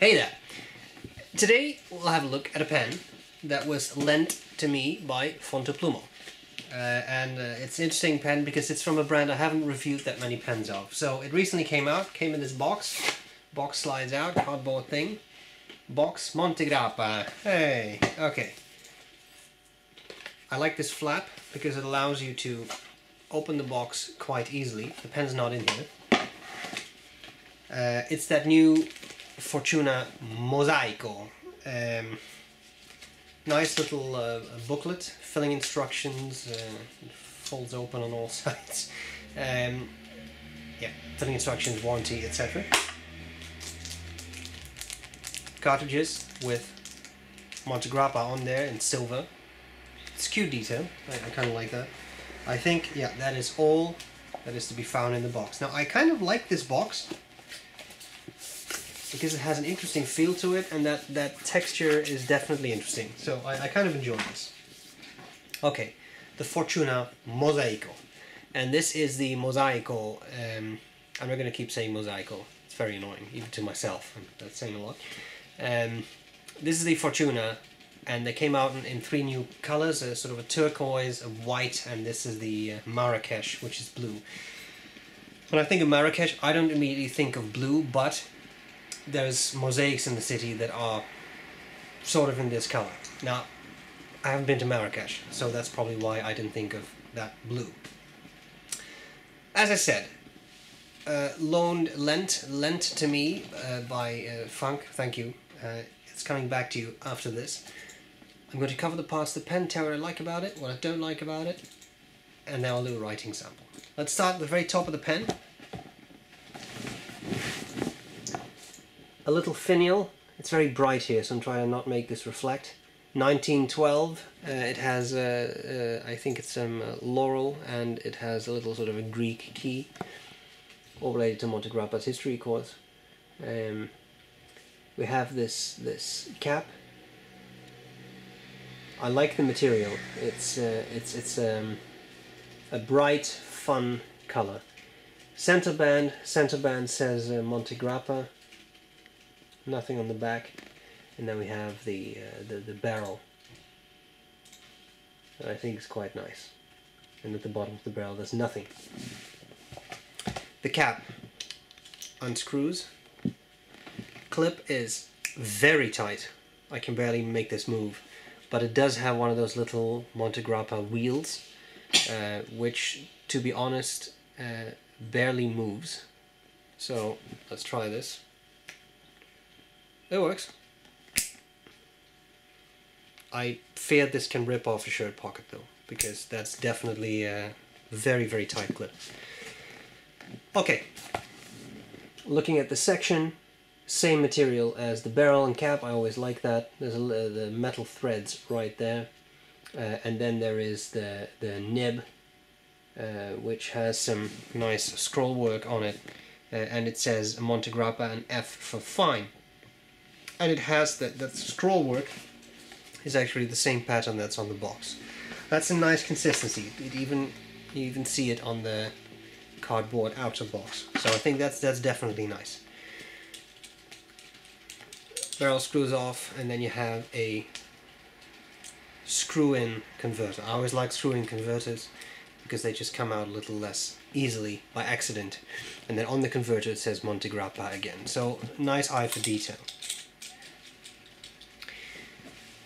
Hey there! Today we'll have a look at a pen that was lent to me by Fontoplumo. It's an interesting pen because it's from a brand I haven't reviewed that many pens of. So it recently came in this box slides out, cardboard thing. Box Montegrappa. Hey! Okay. I like this flap because it allows you to open the box quite easily. The pen's not in here. It's that new Fortuna Mosaico. Nice little booklet, filling instructions, folds open on all sides. Yeah, filling instructions, warranty, etc. Cartridges with Montegrappa on there in silver. It's cute detail, I kind of like that. I think, yeah, that is all that is to be found in the box. Now, I kind of like this box because it has an interesting feel to it, and that texture is definitely interesting. So I kind of enjoy this. Okay, the Fortuna Mosaico. And this is the Mosaico. I'm not going to keep saying Mosaico. It's very annoying, even to myself. That's saying a lot. This is the Fortuna, and they came out in three new colors, sort of a turquoise, a white, and this is the Marrakech, which is blue. When I think of Marrakech, I don't immediately think of blue, but there's mosaics in the city that are sort of in this color. Now, I haven't been to Marrakech, so that's probably why I didn't think of that blue. As I said, lent to me by Frank, thank you. It's coming back to you after this. I'm going to cover the parts of the pen, tell what I like about it, what I don't like about it, and now I'll do a writing sample. Let's start at the very top of the pen. A little finial. It's very bright here, so I'm trying to not make this reflect. 1912. It has, I think it's some laurel, and it has a little sort of a Greek key, all related to Montegrappa's history, of course. We have this cap. I like the material. It's a bright, fun color. Center band says Montegrappa. Nothing on the back, and then we have the barrel. I think it's quite nice, and at the bottom of the barrel there's nothing. The cap unscrews. Clip is very tight. I can barely make this move, but it does have one of those little Montegrappa wheels, which, to be honest, barely moves. So let's try this. It works. I fear this can rip off a shirt pocket though, because that's definitely a very, very tight clip. Okay, looking at the section, same material as the barrel and cap. I always like that. There's the metal threads right there, and then there is the nib, which has some nice scroll work on it, and it says Montegrappa and F for fine. And it has that scroll work is actually the same pattern that's on the box. That's a nice consistency. You even see it on the cardboard outer box. So I think that's definitely nice. Barrel screws off, and then you have a screw-in converter. I always like screw-in converters because they just come out a little less easily by accident. And then on the converter it says Montegrappa again. So nice eye for detail.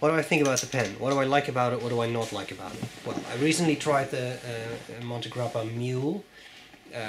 What do I think about the pen? What do I like about it? What do I not like about it? Well, I recently tried the Montegrappa Mule.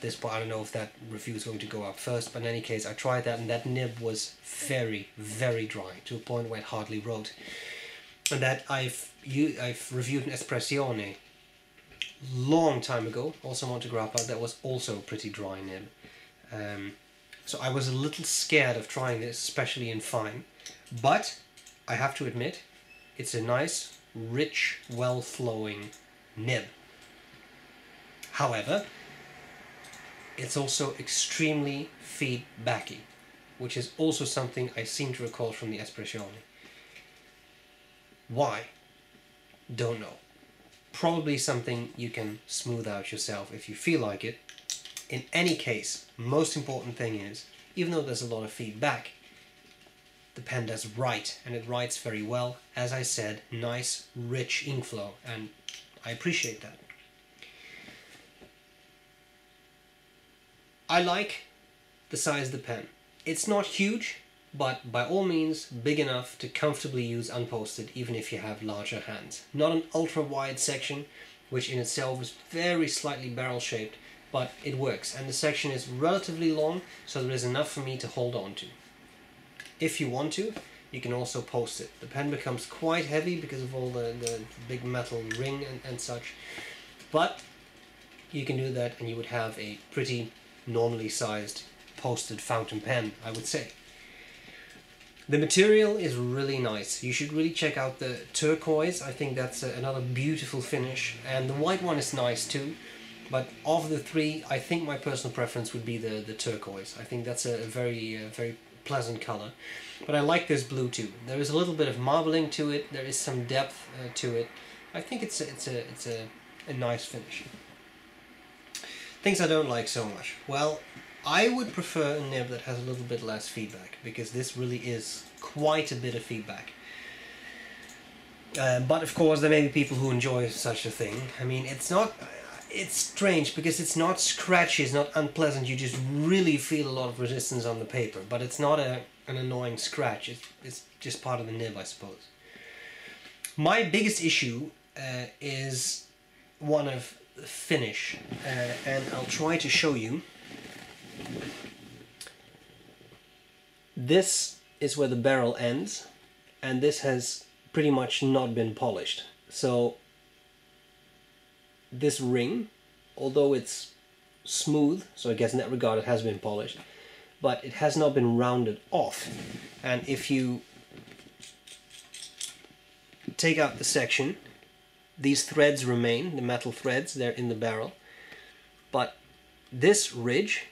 This part, I don't know if that review is going to go up first, but in any case, I tried that, and that nib was very, very dry, to a point where it hardly wrote. And that I've reviewed an Espressione long time ago, also Montegrappa, that was also a pretty dry nib. So I was a little scared of trying this, especially in fine, but I have to admit, it's a nice, rich, well-flowing nib. However, it's also extremely feedbacky, which is also something I seem to recall from the Espressione. Why? Don't know. Probably something you can smooth out yourself if you feel like it. In any case, most important thing is, even though there's a lot of feedback, the pen does write, and it writes very well. As I said, nice, rich ink flow, and I appreciate that. I like the size of the pen. It's not huge, but by all means big enough to comfortably use unposted, even if you have larger hands. Not an ultra-wide section, which in itself is very slightly barrel-shaped, but it works, and the section is relatively long, so there is enough for me to hold on to. If you want to, you can also post it. The pen becomes quite heavy because of all the big metal ring and such, but you can do that and you would have a pretty normally sized posted fountain pen, I would say. The material is really nice. You should really check out the turquoise. I think that's another beautiful finish, and the white one is nice too. But of the three, I think my personal preference would be the turquoise. I think that's a very pleasant color. But I like this blue too. There is a little bit of marbling to it. There is some depth to it. I think it's a nice finish. Things I don't like so much. Well, I would prefer a nib that has a little bit less feedback, because this really is quite a bit of feedback. But of course, there may be people who enjoy such a thing. I mean, it's not. It's strange because it's not scratchy, it's not unpleasant, you just really feel a lot of resistance on the paper, but it's not an annoying scratch, it's just part of the nib, I suppose. My biggest issue is one of finish, and I'll try to show you. This is where the barrel ends, and this has pretty much not been polished, so this ring, although it's smooth, so I guess in that regard it has been polished, but it has not been rounded off. And if you take out the section, these threads remain, the metal threads, they're in the barrel, but this ridge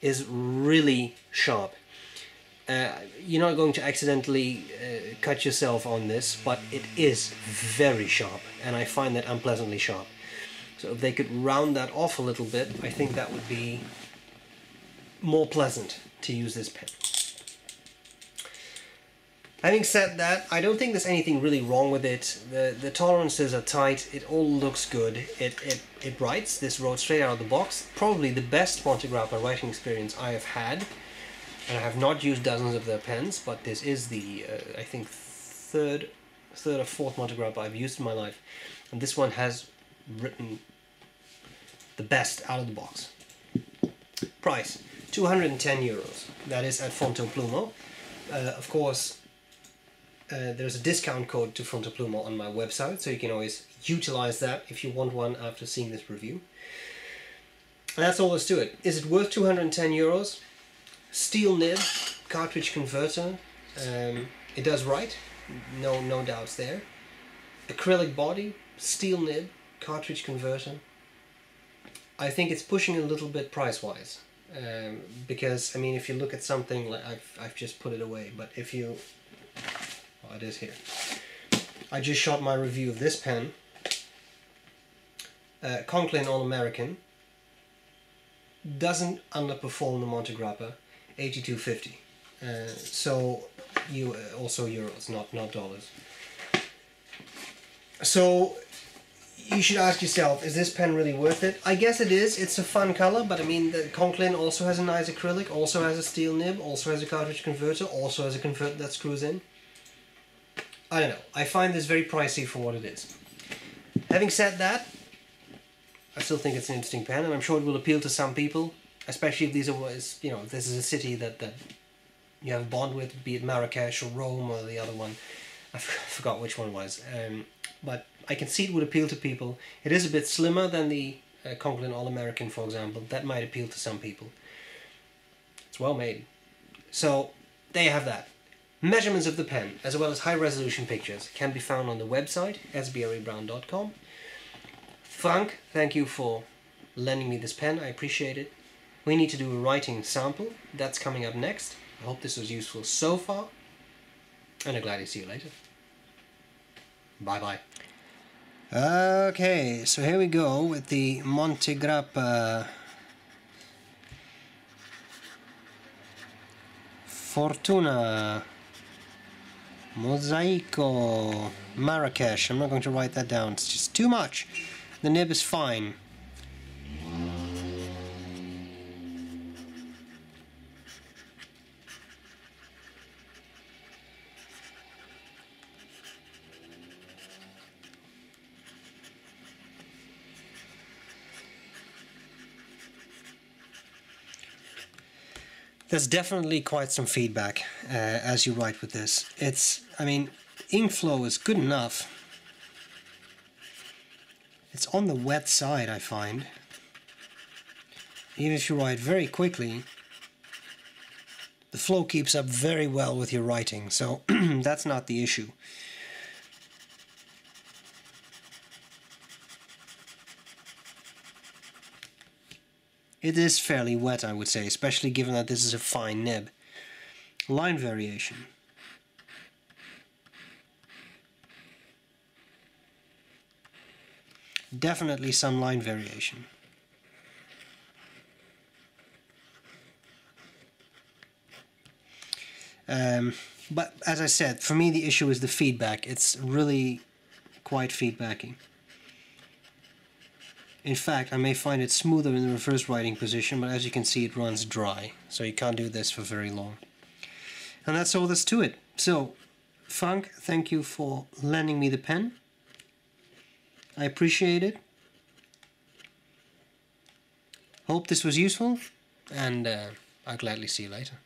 is really sharp. You're not going to accidentally cut yourself on this, but it is very sharp, and I find that unpleasantly sharp. So if they could round that off a little bit, I think that would be more pleasant to use this pen. Having said that, I don't think there's anything really wrong with it. The tolerances are tight, it all looks good, it writes. This wrote straight out of the box. Probably the best Montegrappa writing experience I have had. And I have not used dozens of their pens, but this is the, I think, third or fourth Montegrappa I've used in my life. And this one has written the best out of the box. Price, €210. That is at Fontoplumo. Of course, there's a discount code to Fontoplumo on my website, so you can always utilize that if you want one after seeing this review. And that's all there's to it. Is it worth €210? Steel nib, cartridge converter, it does write, no doubts there. Acrylic body, steel nib, cartridge converter. I think it's pushing a little bit price-wise, because, I mean, if you look at something, like I've just put it away, but if you, oh, it is here. I just shot my review of this pen, Conklin All-American, doesn't underperform the Montegrappa. 82.50, so you also euros, not dollars. So you should ask yourself, is this pen really worth it? I guess it is. It's a fun color, but I mean, the Conklin also has a nice acrylic, also has a steel nib, also has a cartridge converter, also has a converter that screws in. I don't know. I find this very pricey for what it is. Having said that, I still think it's an interesting pen, and I'm sure it will appeal to some people. Especially if these are, you know, if this is a city that you have a bond with, be it Marrakech or Rome or the other one. I forgot which one it was. But I can see it would appeal to people. It is a bit slimmer than the Conklin All-American, for example. That might appeal to some people. It's well made. So, there you have that. Measurements of the pen, as well as high-resolution pictures, can be found on the website, sbrebrown.com. Frank, thank you for lending me this pen. I appreciate it. We need to do a writing sample. That's coming up next. I hope this was useful so far, and I'm glad to see you later. Bye-bye. Okay, so here we go with the Montegrappa Fortuna Mosaico Marrakech. I'm not going to write that down, it's just too much. The nib is fine. There's definitely quite some feedback as you write with this. It's, I mean, ink flow is good enough. It's on the wet side, I find. Even if you write very quickly, the flow keeps up very well with your writing, so that's not the issue. It is fairly wet, I would say, especially given that this is a fine nib. Line variation. Definitely some line variation. But as I said, for me the issue is the feedback. It's really quite feedbacking. In fact, I may find it smoother in the reverse writing position, but as you can see it runs dry, so you can't do this for very long. And that's all there's to it. So, Frank, thank you for lending me the pen. I appreciate it. Hope this was useful, and I'll gladly see you later.